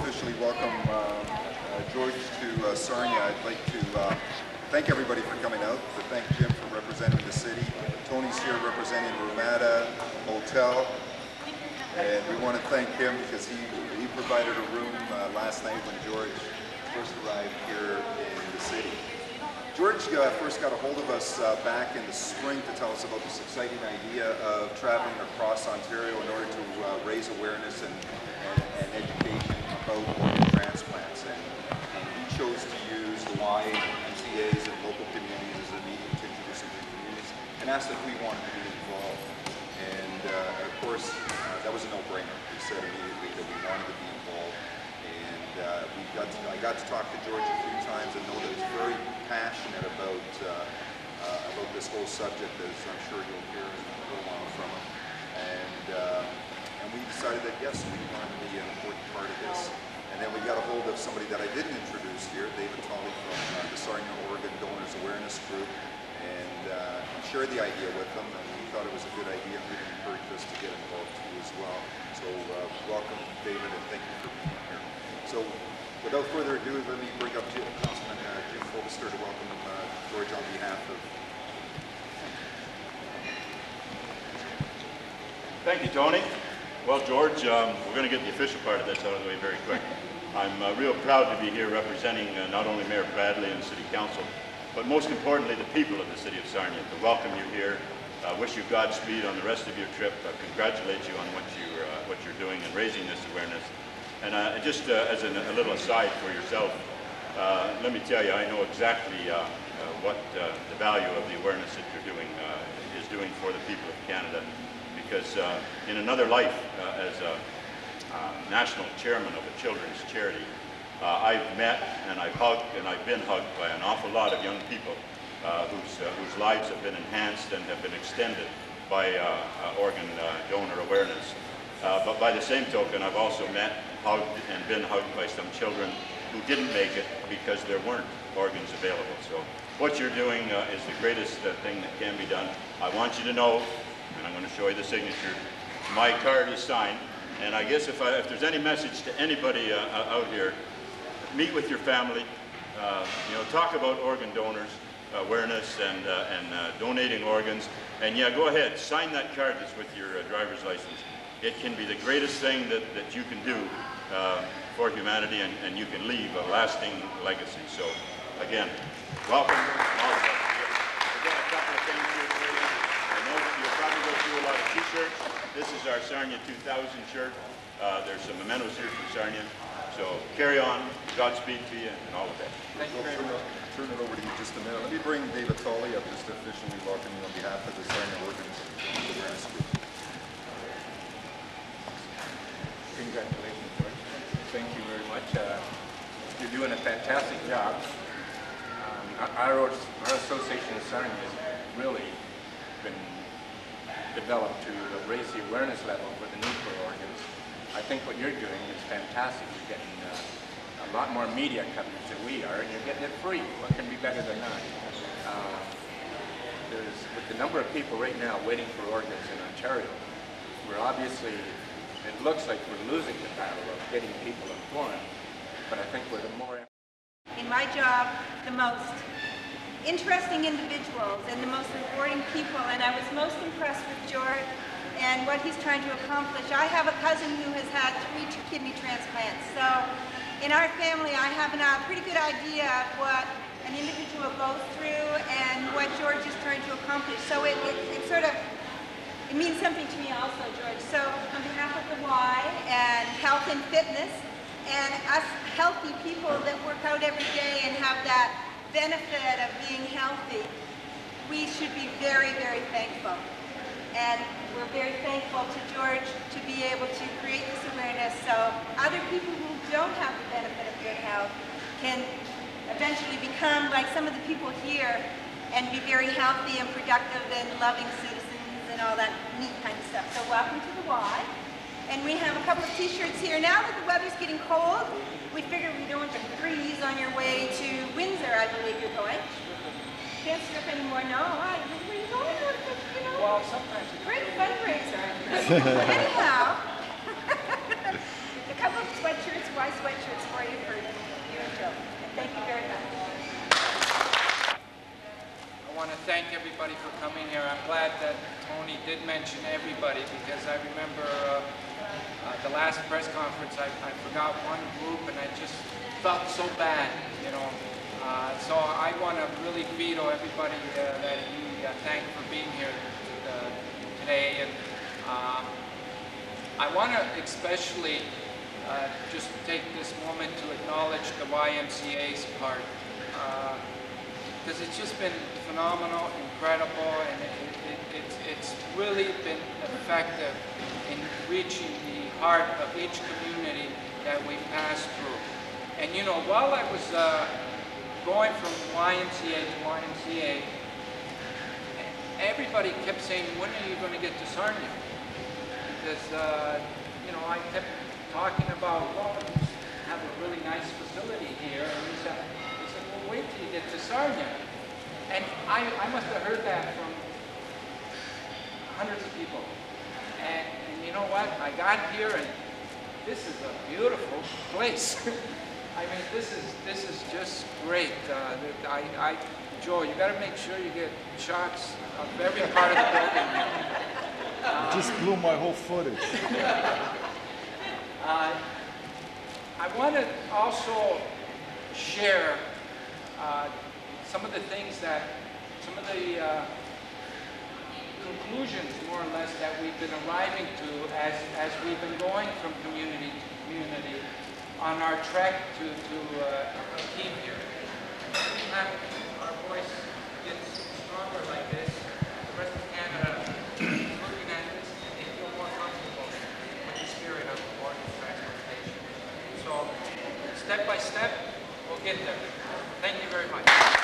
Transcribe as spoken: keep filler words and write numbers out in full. officially welcome uh, uh, George to uh, Sarnia. I'd like to uh, thank everybody for coming out, to thank Jim for representing the city. Tony's here representing Ramada Hotel, and we want to thank him because he, he provided a room uh, last night when George first arrived here in the city. George uh, first got a hold of us uh, back in the spring to tell us about this exciting idea of traveling across Ontario in order to uh, raise awareness and, and, and education about organ transplants. And, and he chose to use the Y M C As and local communities as a medium to introduce them to the communities, and asked if we wanted to be involved. And uh, of course, uh, that was a no-brainer. We said immediately that we wanted to be involved. Uh, we got to, I got to talk to George a few times and know that he's very passionate about uh, uh, about this whole subject, as I'm sure you'll hear in a little while from him. And uh, and we decided that yes, we wanted to be an important part of this. And then we got a hold of somebody that I didn't introduce here, David Tolley from uh, the Sarnia Organ Donors Awareness Group, and uh, shared the idea with them. And we thought it was a good idea, and we encouraged us to get involved too as well. So uh, welcome, David, and thank you for being here. So, without further ado, let me bring up Jim Colbister, uh, Jim Colbister to welcome uh, George on behalf of. Thank you, Tony. Well, George, um, we're going to get the official part of this out of the way very quick. I'm uh, real proud to be here representing uh, not only Mayor Bradley and the City Council, but most importantly, the people of the City of Sarnia. To welcome you here, uh, wish you Godspeed on the rest of your trip, uh, congratulate you on what you're, uh, what you're doing in raising this awareness. And uh, just uh, as an, a little aside for yourself, uh, let me tell you, I know exactly uh, uh, what uh, the value of the awareness that you're doing uh, is doing for the people of Canada. Because uh, in another life, uh, as a uh, national chairman of a children's charity, uh, I've met and I've hugged and I've been hugged by an awful lot of young people uh, whose, uh, whose lives have been enhanced and have been extended by uh, uh, organ uh, donor awareness. Uh, but by the same token, I've also met, hugged, and been hugged by some children who didn't make it because there weren't organs available. So what you're doing uh, is the greatest uh, thing that can be done. I want you to know, and I'm going to show you the signature, my card is signed. And I guess if, I, if there's any message to anybody uh, out here, meet with your family, uh, you know, talk about organ donors, awareness, and, uh, and uh, donating organs. And yeah, go ahead, sign that card that's with your uh, driver's license. It can be the greatest thing that, that you can do uh, for humanity, and, and you can leave a lasting legacy. So, again, welcome. We've got a couple of things here for you. I know you'll probably go through a lot of t-shirts. This is our Sarnia two thousand shirt. Uh, there's some mementos here from Sarnia. So carry on, Godspeed to you, and all of that. Thank you very much. Turn it over to you just a minute. Let me bring David Tolley up just to officially welcome you on behalf of the Sarnia Organ Donors Group. Congratulations, George. Thank you very much. Uh, you're doing a fantastic job. Um, our, our association in Sarnia has really been developed to raise the awareness level for the need for organs. I think what you're doing is fantastic. You're getting uh, a lot more media coverage than we are, and you're getting it free. What can be better than that? Uh, there's, with the number of people right now waiting for organs in Ontario, we're obviously it looks like we're losing the battle of getting people informed, but I think we're the more... In my job, the most interesting individuals and the most rewarding people, and I was most impressed with George and what he's trying to accomplish. I have a cousin who has had three kidney transplants, so in our family I have a pretty good idea of what an individual goes through and what George is trying to accomplish. So it, it, it sort of... It means something to me also, George. So on behalf of the Y and health and fitness and us healthy people that work out every day and have that benefit of being healthy, we should be very, very thankful. And we're very thankful to George to be able to create this awareness so other people who don't have the benefit of good health can eventually become like some of the people here and be very healthy and productive and loving citizens and all that neat kind of stuff. So welcome to the Y. And we have a couple of t-shirts here. Now that the weather's getting cold, we figure we don't want to freeze on your way to Windsor, I believe you're going. Can't strip anymore, no? I don't know where you're going, you know? Well, sometimes it's great fundraiser. Anyhow, a couple of sweatshirts, Y sweatshirts. thank everybody for coming here. I'm glad that Tony did mention everybody, because I remember uh, uh, the last press conference, I, I forgot one group, and I just felt so bad, you know. Uh, so I want to really veto everybody uh, that he uh, thanked for being here uh, today. And um, I want to especially uh, just take this moment to acknowledge the Y M C A's part, because uh, it's just been phenomenal, incredible, and it, it, it, it's really been effective in reaching the heart of each community that we pass through. And you know, while I was uh, going from Y M C A to Y M C A, everybody kept saying, when are you going to get to Sarnia? Because, uh, you know, I kept talking about, well, we have a really nice facility here. And he said, he said, well, wait till you get to Sarnia. And I, I must have heard that from hundreds of people. And, and you know what? I got here, and this is a beautiful place. I mean, this is this is just great. Uh, I, I, Joel, you got to make sure you get shots of every part of the building. Uh, just blew my whole footage. uh, I want to also share uh, some of the things that, some of the uh, conclusions, more or less, that we've been arriving to as as we've been going from community to community on our trek to, to uh, keep here. Our voice gets stronger like this. The rest of Canada is looking at this, and they feel more comfortable with the spirit of organ transplantation. So, step by step, we'll get there. Thank you very much.